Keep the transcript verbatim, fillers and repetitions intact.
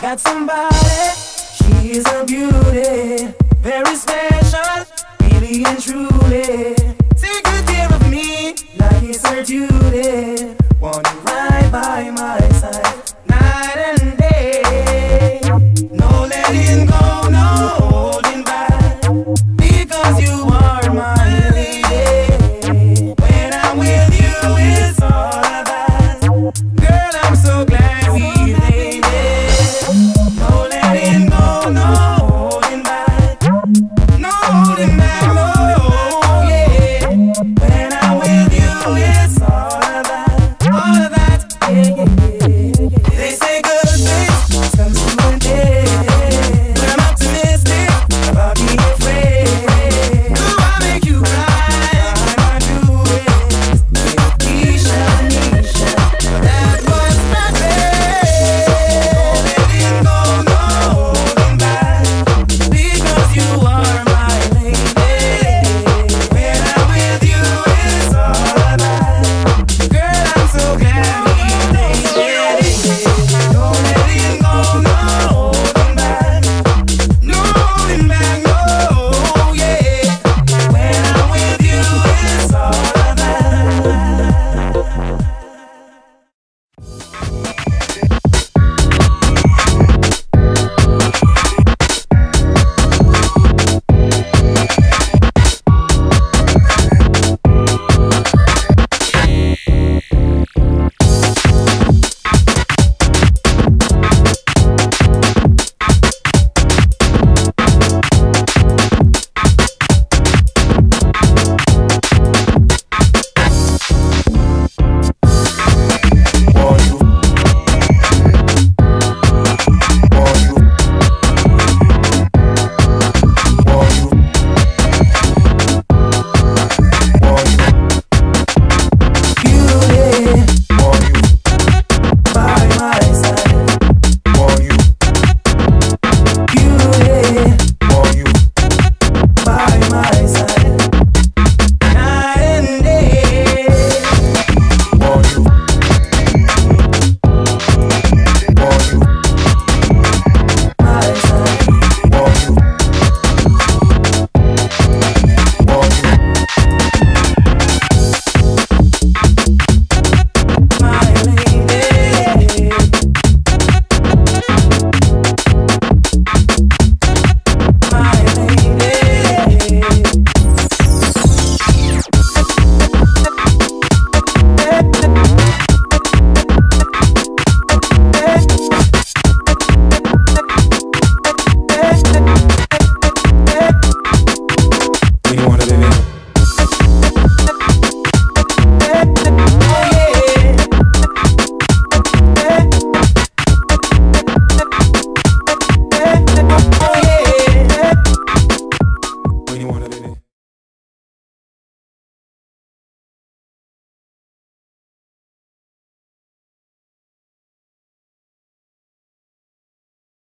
Got somebody, she is a beauty, very special, really and truly.